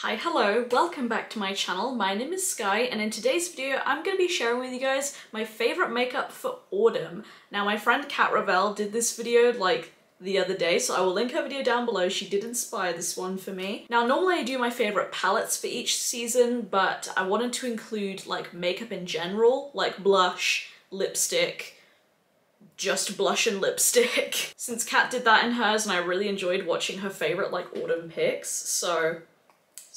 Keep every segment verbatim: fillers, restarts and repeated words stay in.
Hi, hello, welcome back to my channel. My name is Skye and in today's video I'm going to be sharing with you guys my favourite makeup for autumn. Now my friend Kat Revell did this video like the other day, so I will link her video down below. She did inspire this one for me. Now normally I do my favourite palettes for each season, but I wanted to include like makeup in general, like blush, lipstick, just blush and lipstick. Since Kat did that in hers and I really enjoyed watching her favourite like autumn picks, so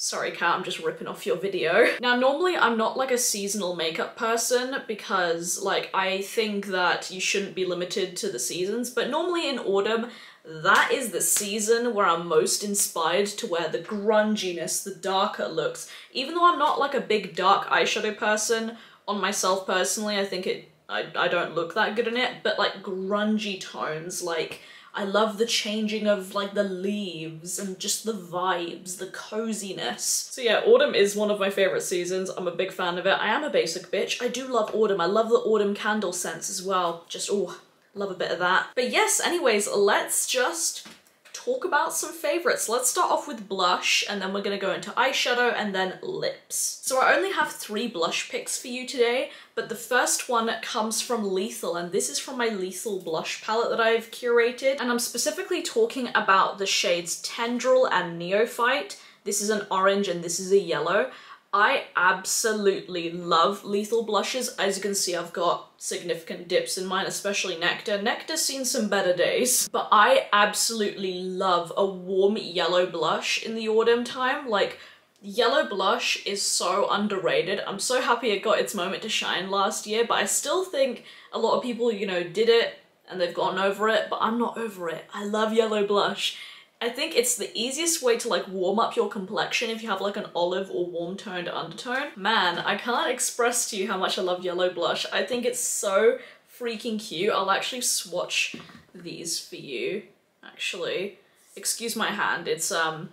sorry Kat, I'm just ripping off your video. Now normally I'm not like a seasonal makeup person because like I think that you shouldn't be limited to the seasons, but normally in autumn that is the season where I'm most inspired to wear the grunginess, the darker looks. Even though I'm not like a big dark eyeshadow person, on myself personally I think it I, I don't look that good in it, but like grungy tones, like I love the changing of like the leaves and just the vibes, the coziness. So yeah, autumn is one of my favorite seasons. I'm a big fan of it. I am a basic bitch. I do love autumn. I love the autumn candle scents as well. Just, oh, love a bit of that. But yes, anyways, let's just talk about some favorites. Let's start off with blush and then we're gonna go into eyeshadow and then lips. So I only have three blush picks for you today, but the first one comes from Lethal, and this is from my Lethal blush palette that I've curated, and I'm specifically talking about the shades Tendril and Neophyte. This is an orange and this is a yellow. I absolutely love Lethal blushes. As you can see, I've got significant dips in mine, especially Nectar. Nectar's seen some better days, but I absolutely love a warm yellow blush in the autumn time. Like, yellow blush is so underrated. I'm so happy it got its moment to shine last year, but I still think a lot of people, you know, did it and they've gotten over it, but I'm not over it. I love yellow blush. I think it's the easiest way to like warm up your complexion if you have like an olive or warm toned undertone. Man, I can't express to you how much I love yellow blush. I think it's so freaking cute. I'll actually swatch these for you, actually. Excuse my hand, it's um,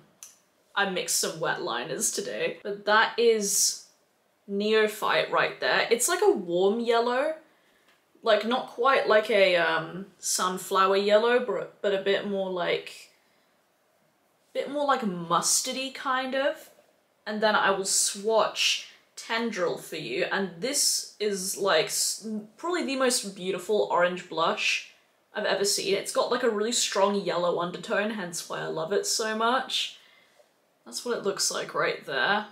I mixed some wet liners today. But that is Neophyte right there. It's like a warm yellow. Like not quite like a um, sunflower yellow, but, but a bit more like bit more like mustardy kind of. And then I will swatch Tendril for you, and this is like probably the most beautiful orange blush I've ever seen. It's got like a really strong yellow undertone, hence why I love it so much. That's what it looks like right there.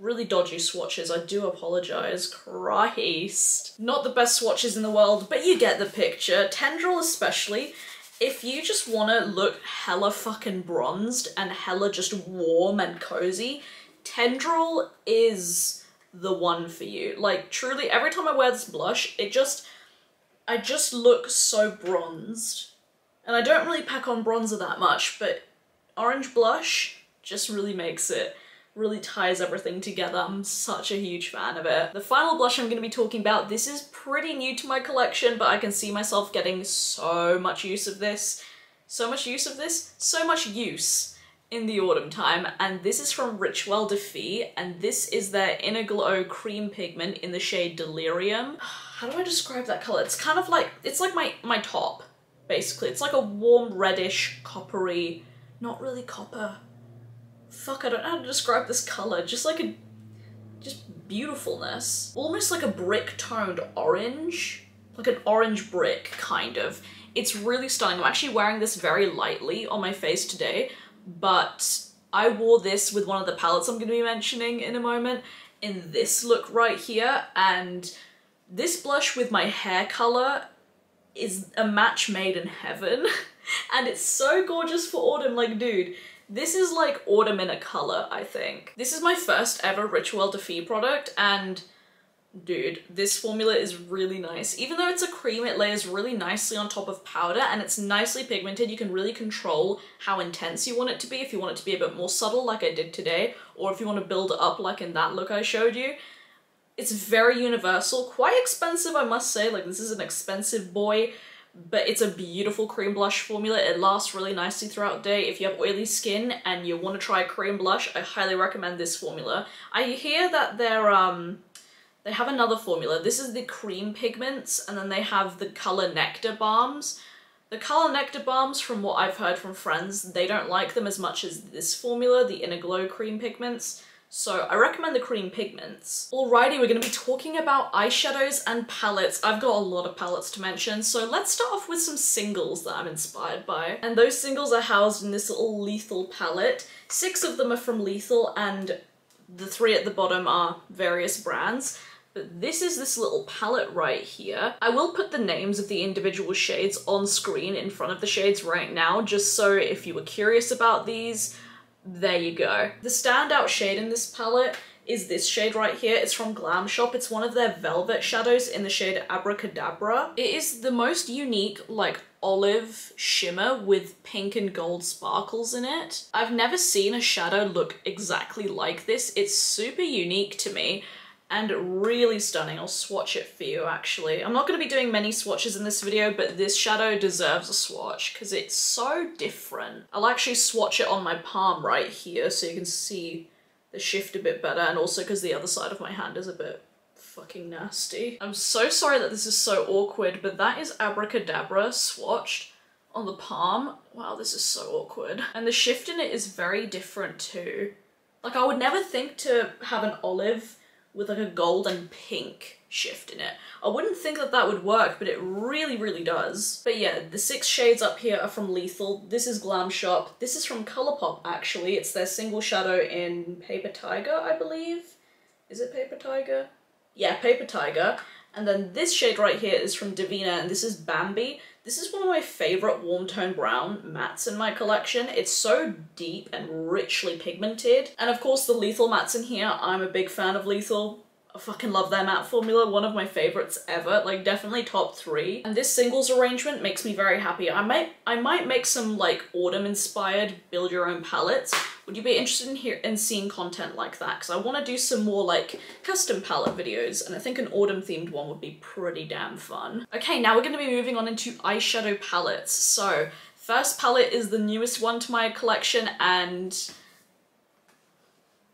Really dodgy swatches, I do apologise. Christ. Not the best swatches in the world, but you get the picture. Tendril especially. If you just want to look hella fucking bronzed and hella just warm and cozy, Tendril is the one for you. Like, truly, every time I wear this blush, it just, I just look so bronzed. And I don't really pack on bronzer that much, but orange blush just really makes it. Really ties everything together. I'm such a huge fan of it. The final blush I'm going to be talking about, this is pretty new to my collection, but I can see myself getting so much use of this. So much use of this? So much use in the autumn time. And this is from Rituel De Fille, and this is their Inner Glow Cream Pigment in the shade Delirium. How do I describe that colour? It's kind of like, it's like my, my top, basically. It's like a warm reddish, coppery, not really copper. Fuck, I don't know how to describe this colour, just like a, just beautifulness. Almost like a brick toned orange, like an orange brick, kind of. It's really stunning. I'm actually wearing this very lightly on my face today, but I wore this with one of the palettes I'm going to be mentioning in a moment, in this look right here, and this blush with my hair colour is a match made in heaven, and it's so gorgeous for autumn, like dude. This is like autumn in a colour, I think. This is my first ever Rituel De Fille product, and dude, this formula is really nice. Even though it's a cream, it layers really nicely on top of powder and it's nicely pigmented. You can really control how intense you want it to be, if you want it to be a bit more subtle like I did today, or if you want to build it up like in that look I showed you. It's very universal, quite expensive I must say, like this is an expensive boy. But it's a beautiful cream blush formula. It lasts really nicely throughout the day. If you have oily skin and you want to try a cream blush, I highly recommend this formula. I hear that they're, um, they have another formula. This is the cream pigments, and then they have the color nectar balms. The Colour Nectar Balms, from what I've heard from friends, they don't like them as much as this formula, the Inner Glow cream pigments. So I recommend the cream pigments. Alrighty, we're going to be talking about eyeshadows and palettes. I've got a lot of palettes to mention, so let's start off with some singles that I'm inspired by. And those singles are housed in this little Lethal palette. Six of them are from Lethal, and the three at the bottom are various brands. But this is this little palette right here. I will put the names of the individual shades on screen in front of the shades right now, just so if you were curious about these, there you go. The standout shade in this palette is this shade right here. It's from Glam Shop. It's one of their velvet shadows in the shade Abracadabra. It is the most unique, like, olive shimmer with pink and gold sparkles in it. I've never seen a shadow look exactly like this. It's super unique to me and really stunning. I'll swatch it for you, actually. I'm not going to be doing many swatches in this video, but this shadow deserves a swatch because it's so different. I'll actually swatch it on my palm right here so you can see the shift a bit better, and also because the other side of my hand is a bit fucking nasty. I'm so sorry that this is so awkward, but that is Abracadabra swatched on the palm. Wow, this is so awkward. And the shift in it is very different too. Like, I would never think to have an olive with like a gold and pink shift in it. I wouldn't think that that would work, but it really, really does. But yeah, the six shades up here are from Lethal. This is Glam Shop. This is from Colourpop, actually. It's their single shadow in Paper Tiger, I believe. Is it Paper Tiger? Yeah, Paper Tiger. And then this shade right here is from Davina, and this is Bambi. This is one of my favorite warm tone brown mattes in my collection. It's so deep and richly pigmented. And of course the Lethal mattes in here, I'm a big fan of Lethal. I fucking love their matte formula, one of my favorites ever, like definitely top three. And this singles arrangement makes me very happy. I might I might make some like autumn inspired build your own palettes. Would you be interested in hearing and seeing content like that? Because I want to do some more like custom palette videos, and I think an autumn themed one would be pretty damn fun. Okay, now we're going to be moving on into eyeshadow palettes. So first palette is the newest one to my collection, and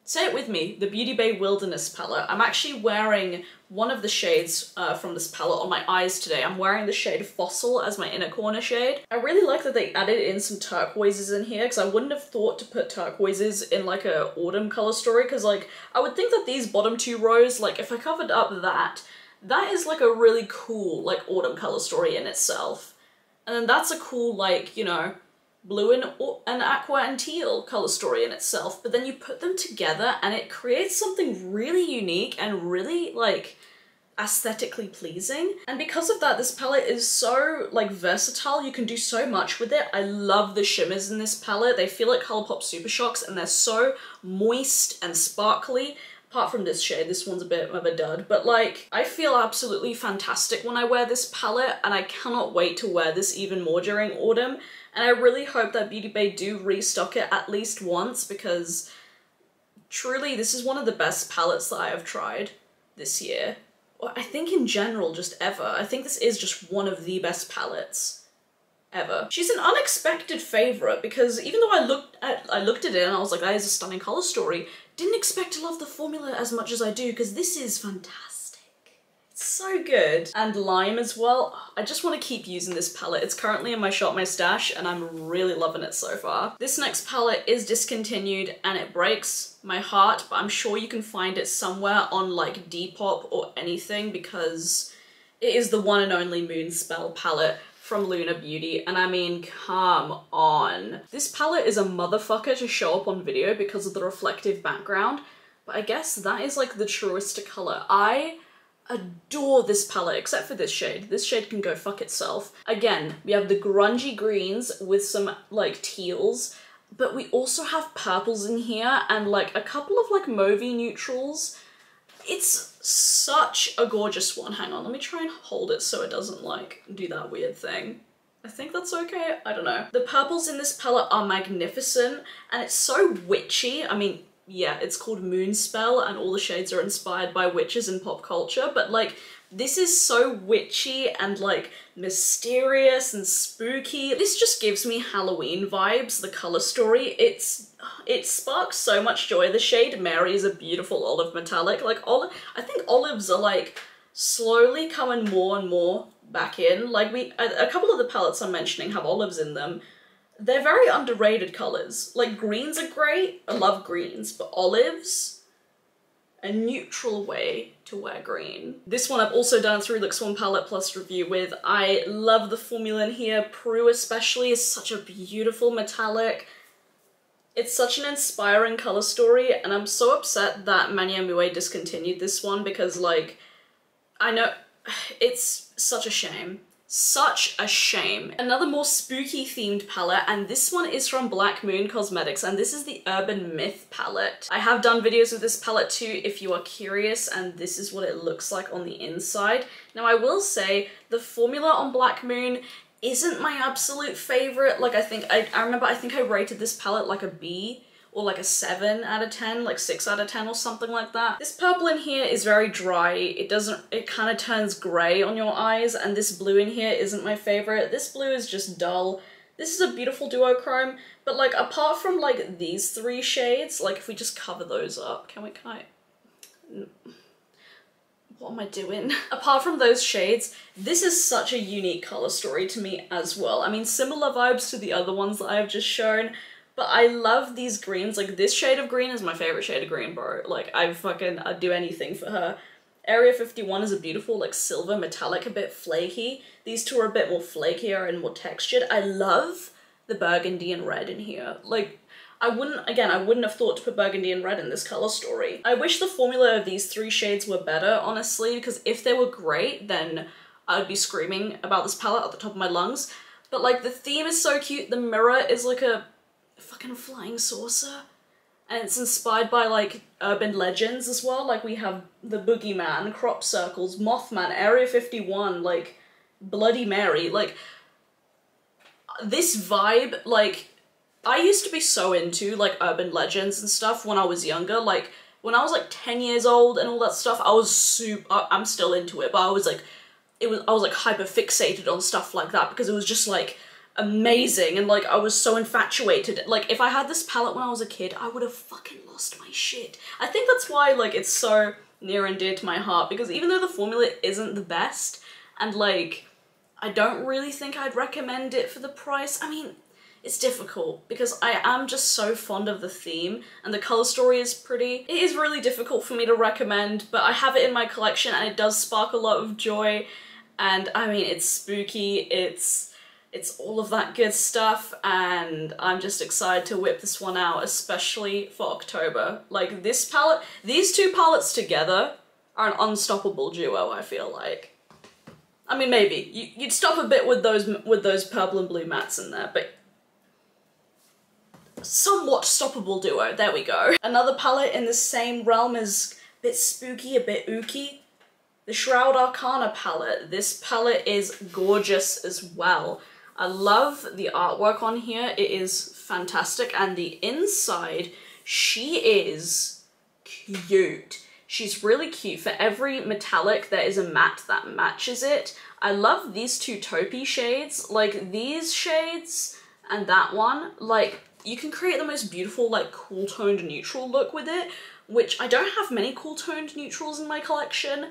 say it with me, the Beauty Bay Wilderness palette. I'm actually wearing one of the shades uh, from this palette on my eyes today. I'm wearing the shade Fossil as my inner corner shade. I really like that they added in some turquoises in here, because I wouldn't have thought to put turquoises in like a autumn color story, because like I would think that these bottom two rows, like if I covered up that, that is like a really cool like autumn color story in itself. And then that's a cool like, you know, blue and, and aqua and teal color story in itself, but then you put them together and it creates something really unique and really like aesthetically pleasing. And because of that, this palette is so like versatile. You can do so much with it. I love the shimmers in this palette. They feel like Colourpop Super Shocks, and they're so moist and sparkly. Apart from this shade, this one's a bit of a dud, but like I feel absolutely fantastic when I wear this palette, and I cannot wait to wear this even more during autumn. And I really hope that Beauty Bay do restock it at least once, because truly this is one of the best palettes that I have tried this year. I think in general, just ever. I think this is just one of the best palettes ever. She's an unexpected favorite, because even though I looked at I looked at it and I was like, that is a stunning color story, didn't expect to love the formula as much as I do, because this is fantastic. It's so good. And Lime as well. I just want to keep using this palette. It's currently in my shop, my stash, and I'm really loving it so far. This next palette is discontinued, and it breaks my heart, but I'm sure you can find it somewhere on like Depop or anything, because it is the one and only Moonspell palette from Lunar Beauty, and I mean, come on. This palette is a motherfucker to show up on video because of the reflective background, but I guess that is like the truest to color. I adore this palette, except for this shade. This shade can go fuck itself. Again, we have the grungy greens with some like teals, but we also have purples in here and like a couple of like mauvey neutrals. It's such a gorgeous one. Hang on, let me try and hold it so it doesn't like do that weird thing. I think that's okay, I don't know. The purples in this palette are magnificent, and it's so witchy. I mean, yeah, it's called Moonspell, and all the shades are inspired by witches in pop culture, but like this is so witchy and like mysterious and spooky. This just gives me Halloween vibes, the color story. It's It sparks so much joy. The shade Mary is a beautiful olive metallic. Like, olive, I think olives are like slowly coming more and more back in. Like, we, a, a couple of the palettes I'm mentioning have olives in them. They're very underrated colours. Like, greens are great. I love greens, but olives, a neutral way to wear green. This one I've also done through Look Swan Palette Plus review with. I love the formula in here. Prue especially is such a beautiful metallic. It's such an inspiring colour story, and I'm so upset that Mania Mue discontinued this one because, like, I know, it's such a shame. Such a shame. Another more spooky themed palette, and this one is from Black Moon Cosmetics, and this is the Urban Myth palette. I have done videos with this palette too if you are curious, and this is what it looks like on the inside. Now I will say the formula on Black Moon isn't my absolute favorite. Like, I think, I, I remember I think I rated this palette like a B or like a seven out of ten, like six out of ten or something like that. This purple in here is very dry. It doesn't, it kind of turns grey on your eyes, and this blue in here isn't my favourite. This blue is just dull. This is a beautiful duochrome, but like apart from like these three shades, like if we just cover those up, can we, can I, what am I doing? Apart from those shades, this is such a unique colour story to me as well. I mean, similar vibes to the other ones that I've just shown, but I love these greens. Like, this shade of green is my favorite shade of green, bro. Like, I fucking, I'd do anything for her. Area fifty-one is a beautiful, like, silver metallic, a bit flaky. These two are a bit more flakier and more textured. I love the burgundy and red in here. Like, I wouldn't, again, I wouldn't have thought to put burgundy and red in this color story. I wish the formula of these three shades were better, honestly, because if they were great, then I'd be screaming about this palette at the top of my lungs. But, like, the theme is so cute. The mirror is like a fucking flying saucer, and it's inspired by like urban legends as well. Like, we have the Boogeyman, crop circles, Mothman, Area fifty-one, like Bloody Mary. Like, this vibe, like, I used to be so into like urban legends and stuff when I was younger. Like, when I was like ten years old and all that stuff, I was super, I'm still into it, but I was like, it was, I was like hyper fixated on stuff like that because it was just like amazing, and like I was so infatuated. Like, if I had this palette when I was a kid, I would have fucking lost my shit. I think that's why, like, it's so near and dear to my heart, because even though the formula isn't the best, and like I don't really think I'd recommend it for the price, I mean, it's difficult because I am just so fond of the theme, and the colour story is pretty. It is really difficult for me to recommend, but I have it in my collection and it does spark a lot of joy, and I mean, it's spooky, it's It's all of that good stuff, and I'm just excited to whip this one out, especially for October. Like, this palette, these two palettes together are an unstoppable duo, I feel like. I mean, maybe. You, you'd stop a bit with those, with those purple and blue mattes in there, but somewhat stoppable duo, there we go. Another palette in the same realm is a bit spooky, a bit ooky. The Shroud Arcana palette. This palette is gorgeous as well. I love the artwork on here, it is fantastic, and the inside, she is cute. She's really cute. For every metallic, there is a matte that matches it. I love these two taupey shades, like these shades and that one. Like, you can create the most beautiful, like, cool-toned neutral look with it, which I don't have many cool-toned neutrals in my collection,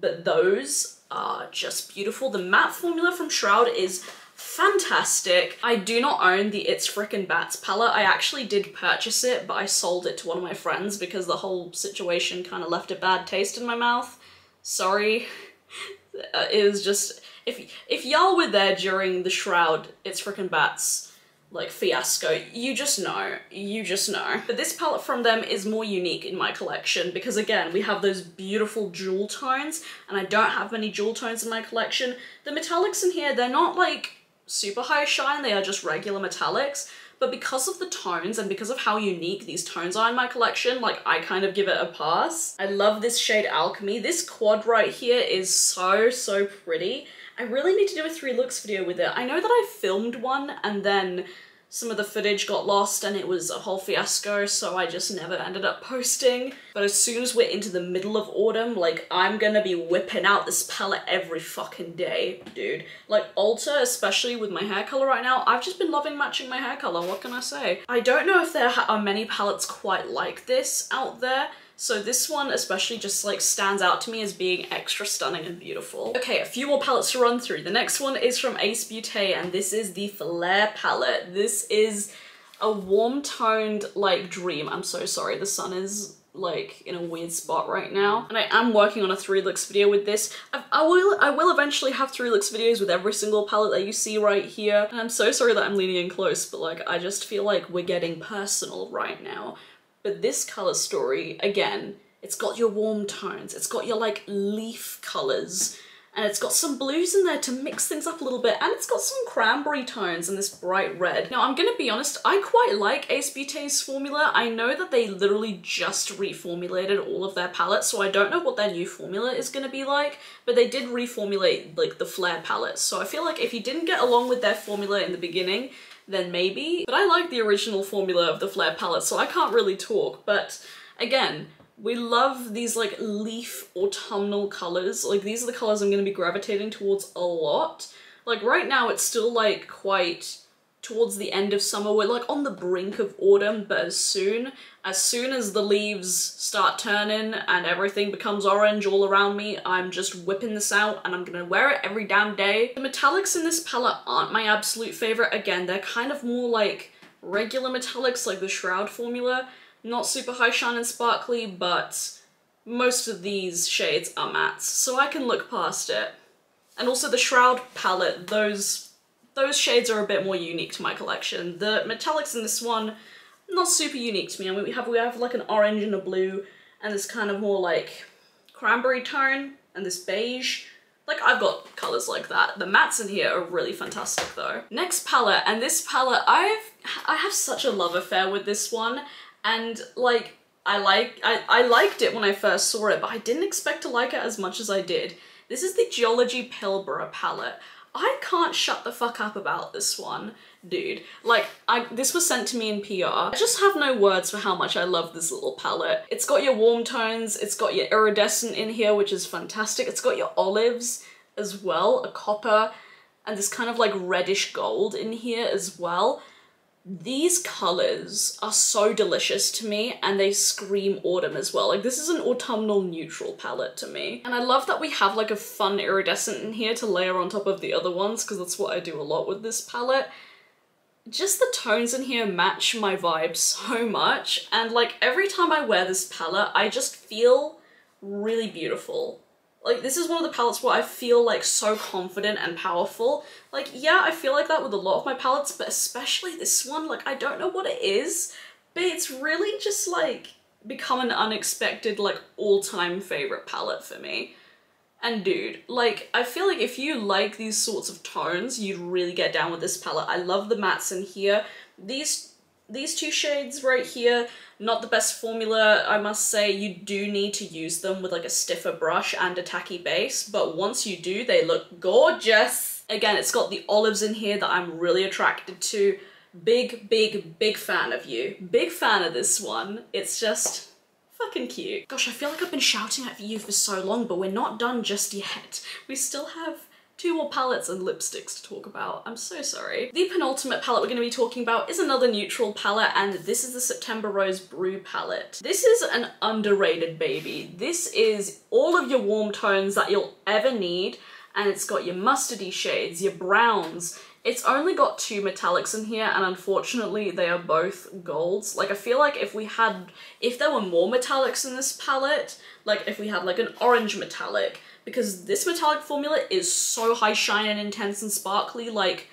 but those are just beautiful. The matte formula from Shroud is fantastic. I do not own the It's Frickin' Bats palette. I actually did purchase it, but I sold it to one of my friends because the whole situation kind of left a bad taste in my mouth. Sorry. It was just, if if y'all were there during the Shroud It's Frickin' Bats like fiasco, you just know, you just know. But this palette from them is more unique in my collection because, again, we have those beautiful jewel tones, and I don't have many jewel tones in my collection. The metallics in here, they're not like super high shine, they are just regular metallics, but because of the tones and because of how unique these tones are in my collection, like, I kind of give it a pass. I love this shade Alchemy. This quad right here is so, so pretty. I really need to do a three looks video with it. I know that I filmed one and then some of the footage got lost and it was a whole fiasco, so I just never ended up posting. But as soon as we're into the middle of autumn, like, I'm gonna be whipping out this palette every fucking day, dude. Like, Alter, especially with my hair color right now, I've just been loving matching my hair color, what can I say? I don't know if there are many palettes quite like this out there, So this one especially just like stands out to me as being extra stunning and beautiful. Okay, a few more palettes to run through. The next one is from Ace Beauté and this is the Flare palette. This is a warm toned like dream. I'm so sorry, the sun is like in a weird spot right now. And I am working on a three looks video with this. I've, I will I will eventually have three looks videos with every single palette that you see right here. And I'm so sorry that I'm leaning in close, but like I just feel like we're getting personal right now. But this color story, again, it's got your warm tones, it's got your like leaf colors, and it's got some blues in there to mix things up a little bit, and it's got some cranberry tones and this bright red. Now, I'm gonna be honest, I quite like Ace Beauté's formula. I know that they literally just reformulated all of their palettes, so I don't know what their new formula is gonna be like, but they did reformulate like the Flare palette. So I feel like if you didn't get along with their formula in the beginning, then maybe. But I like the original formula of the Flare palette, so I can't really talk, but again, we love these like leaf autumnal colors. Like these are the colors I'm going to be gravitating towards a lot. Like right now it's still like quite towards the end of summer. We're like on the brink of autumn, but as soon, as soon as the leaves start turning and everything becomes orange all around me, I'm just whipping this out and I'm going to wear it every damn day. The metallics in this palette aren't my absolute favorite. Again, they're kind of more like regular metallics like the Shroud formula. Not super high shine and sparkly, but most of these shades are mattes, so I can look past it. And also the Shroud palette, those, those shades are a bit more unique to my collection. The metallics in this one, not super unique to me. I mean, we have, we have like an orange and a blue, and this kind of more like cranberry tone, and this beige. Like, I've got colors like that. The mattes in here are really fantastic though. Next palette, and this palette, I've, I have such a love affair with this one. And like, I like, I, I liked it when I first saw it, but I didn't expect to like it as much as I did. This is the Geology Pilbara palette. I can't shut the fuck up about this one, dude. Like, I, this was sent to me in P R. I just have no words for how much I love this little palette. It's got your warm tones, it's got your iridescent in here, which is fantastic. It's got your olives as well, a copper, and this kind of like reddish gold in here as well. These colors are so delicious to me, and they scream autumn as well. Like, this is an autumnal neutral palette to me. And I love that we have like a fun iridescent in here to layer on top of the other ones, because that's what I do a lot with this palette. Just the tones in here match my vibe so much. And like every time I wear this palette, I just feel really beautiful. Like, this is one of the palettes where I feel like so confident and powerful. Like, yeah, I feel like that with a lot of my palettes, but especially this one, like, I don't know what it is, but it's really just like become an unexpected, like, all-time favorite palette for me. And dude, like, I feel like if you like these sorts of tones, you'd really get down with this palette. I love the mattes in here. These These two shades right here, not the best formula, I must say. You do need to use them with like a stiffer brush and a tacky base, but once you do, they look gorgeous. Again, it's got the olives in here that I'm really attracted to. Big, big, big fan of you. Big fan of this one. It's just fucking cute. Gosh, I feel like I've been shouting at you for so long, but we're not done just yet. We still have two more palettes and lipsticks to talk about. I'm so sorry. The penultimate palette we're going to be talking about is another neutral palette, and this is the September Rose Brew palette. This is an underrated baby. This is all of your warm tones that you'll ever need, and it's got your mustardy shades, your browns. It's only got two metallics in here, and unfortunately they are both golds. Like, I feel like if we had, if there were more metallics in this palette, like if we had like an orange metallic, because this metallic formula is so high shine and intense and sparkly, like,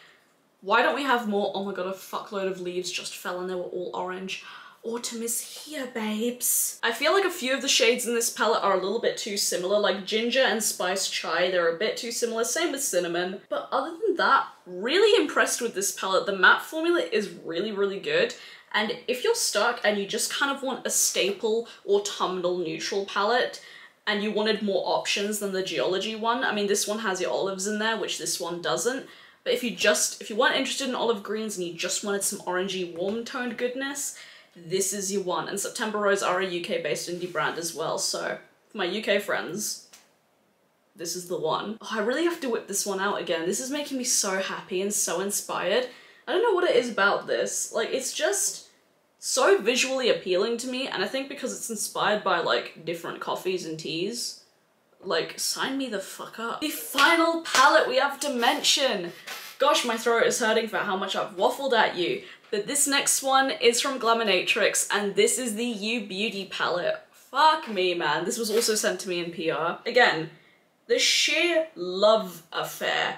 why don't we have more? Oh my god, a fuckload of leaves just fell and they were all orange. Autumn is here, babes. I feel like a few of the shades in this palette are a little bit too similar, like ginger and spice chai, they're a bit too similar, same with cinnamon. But other than that, really impressed with this palette. The matte formula is really, really good. And if you're stuck and you just kind of want a staple autumnal neutral palette, and you wanted more options than the Geology one, I mean, this one has your olives in there, which this one doesn't. But if you just, if you weren't interested in olive greens and you just wanted some orangey, warm-toned goodness, this is your one. And September Rose are a U K-based indie brand as well, so for my U K friends, this is the one. Oh, I really have to whip this one out again. This is making me so happy and so inspired. I don't know what it is about this. Like, it's just so visually appealing to me, and I think because it's inspired by like different coffees and teas, like sign me the fuck up. The final palette we have to mention. Gosh, my throat is hurting for how much I've waffled at you. But this next one is from Glaminatrix, and this is the You Beauty palette. Fuck me, man. This was also sent to me in P R. Again, the sheer love affair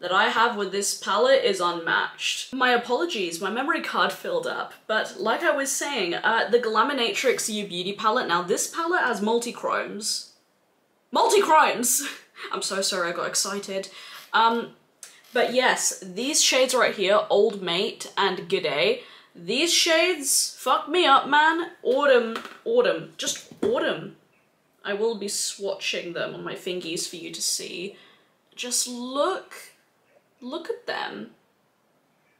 that I have with this palette is unmatched. My apologies, my memory card filled up, but like I was saying, uh, the Glaminatrix You Beauty palette, now this palette has multi-chromes. Multi-chromes! I'm so sorry, I got excited. Um, but yes, these shades right here, Old Mate and Good Day, these shades fuck me up, man. Autumn, autumn, just autumn. I will be swatching them on my fingies for you to see. Just look. Look at them.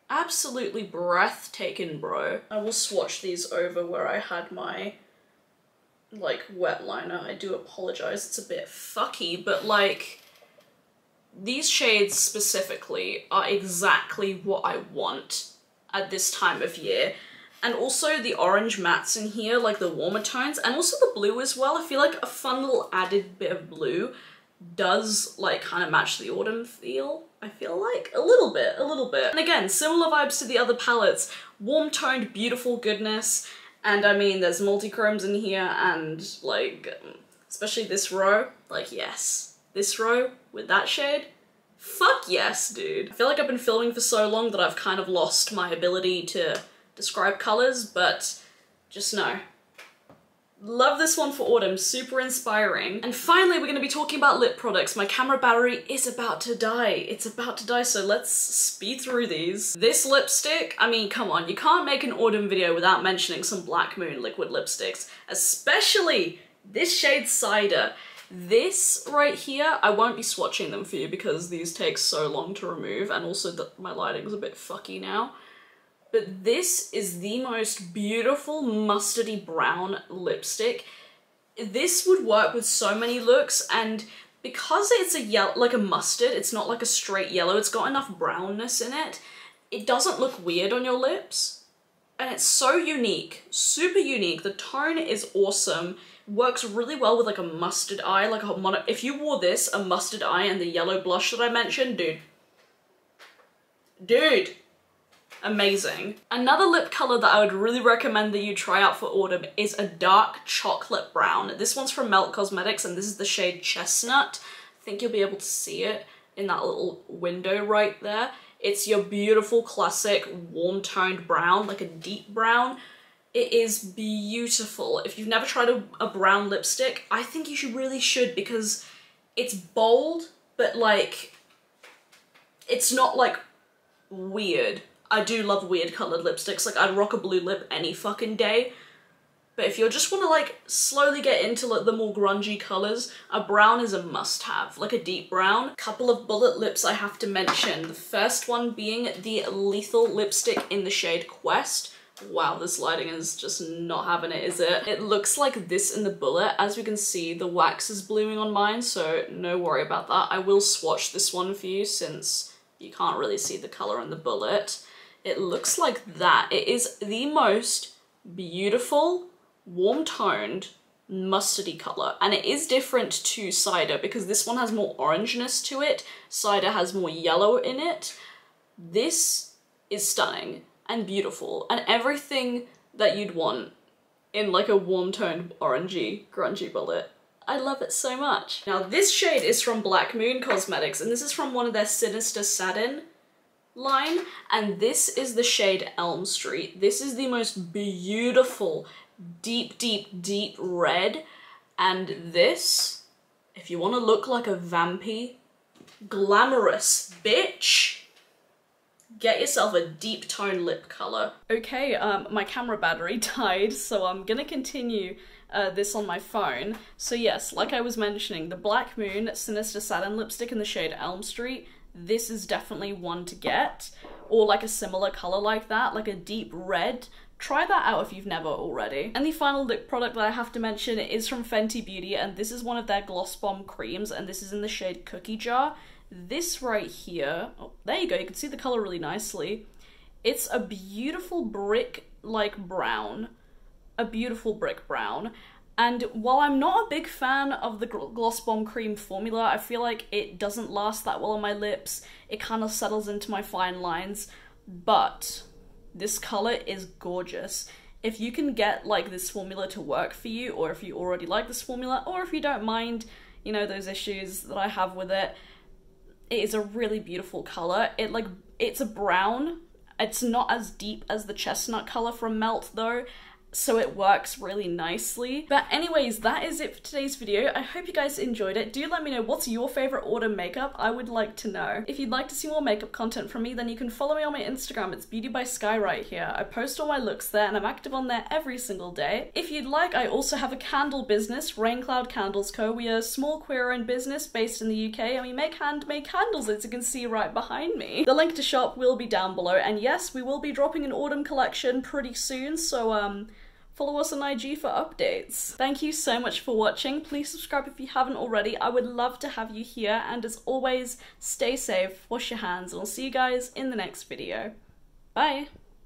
Absolutely breathtaking, bro. I will swatch these over where I had my, like, wet liner. I do apologize, it's a bit fucky, but, like, these shades specifically are exactly what I want at this time of year. And also the orange mattes in here, like the warmer tones, and also the blue as well. I feel like a fun little added bit of blue does, like, kind of match the autumn feel, I feel like. A little bit, a little bit. And again, similar vibes to the other palettes. Warm-toned, beautiful goodness. And, I mean, there's multi-chromes in here, and, like, especially this row. Like, yes. This row with that shade. Fuck yes, dude. I feel like I've been filming for so long that I've kind of lost my ability to describe colors, but just know. Love this one for autumn, super inspiring. And finally, we're going to be talking about lip products. My camera battery is about to die. It's about to die, so let's speed through these. This lipstick, I mean, come on, you can't make an autumn video without mentioning some Black Moon liquid lipsticks, especially this shade Cider. This right here, I won't be swatching them for you because these take so long to remove, and also the, my lighting's a bit fucky now. But this is the most beautiful mustardy brown lipstick. This would work with so many looks, and because it's a yellow, like a mustard, it's not like a straight yellow, it's got enough brownness in it, it doesn't look weird on your lips. And it's so unique, super unique. The tone is awesome, works really well with like a mustard eye, like a mono. If you wore this, a mustard eye and the yellow blush that I mentioned, dude. Dude. Amazing. Another lip color that I would really recommend that you try out for autumn is a dark chocolate brown. This one's from Melt Cosmetics, and this is the shade Chestnut. I think you'll be able to see it in that little window right there. It's your beautiful classic warm toned brown, like a deep brown. It is beautiful. If you've never tried a, a brown lipstick, I think you should really should, because it's bold, but like it's not like weird. I do love weird coloured lipsticks, like I'd rock a blue lip any fucking day. But if you just want to like slowly get into like the more grungy colours, a brown is a must-have, like a deep brown. Couple of bullet lips I have to mention, the first one being the Lethal lipstick in the shade Quest. Wow, this lighting is just not having it, is it? It looks like this in the bullet. As we can see, the wax is blooming on mine, so no worry about that. I will swatch this one for you since you can't really see the colour in the bullet. It looks like that. It is the most beautiful, warm-toned, mustardy colour. And it is different to Cider because this one has more orangeness to it. Cider has more yellow in it. This is stunning and beautiful and everything that you'd want in like a warm-toned, orangey, grungy bullet. I love it so much. Now this shade is from Black Moon Cosmetics, and this is from one of their Sinister Satin line, and this is the shade Elm Street. This is the most beautiful deep deep deep red, and this, if you want to look like a vampy glamorous bitch, get yourself a deep tone lip color. Okay, um my camera battery died, so I'm gonna continue Uh, this on my phone. So yes, like I was mentioning, the Black Moon Sinister Satin lipstick in the shade Elm Street, this is definitely one to get, or like a similar color like that, like a deep red. Try that out if you've never already. And the final lip product that I have to mention is from Fenty Beauty, and this is one of their Gloss Bomb creams, and this is in the shade Cookie Jar. This right here, oh, there you go, you can see the color really nicely. It's a beautiful brick like brown, a beautiful brick brown. And while I'm not a big fan of the Gloss Bomb Cream formula, I feel like it doesn't last that well on my lips. It kind of settles into my fine lines, but this color is gorgeous. If you can get like this formula to work for you, or if you already like this formula, or if you don't mind, you know, those issues that I have with it, it is a really beautiful color. It like, it's a brown. It's not as deep as the chestnut color from Melt though, so it works really nicely. But anyways, that is it for today's video. I hope you guys enjoyed it. Do let me know what's your favorite autumn makeup. I would like to know. If you'd like to see more makeup content from me, then you can follow me on my Instagram. It's Beauty by Skye right here. I post all my looks there and I'm active on there every single day. If you'd like, I also have a candle business, Raincloud Candles Co. We are a small queer-owned business based in the U K and we make handmade candles, as you can see right behind me. The link to shop will be down below, and yes, we will be dropping an autumn collection pretty soon, so um, follow us on I G for updates. Thank you so much for watching. Please subscribe if you haven't already. I would love to have you here. And as always, stay safe, wash your hands, and I'll see you guys in the next video. Bye.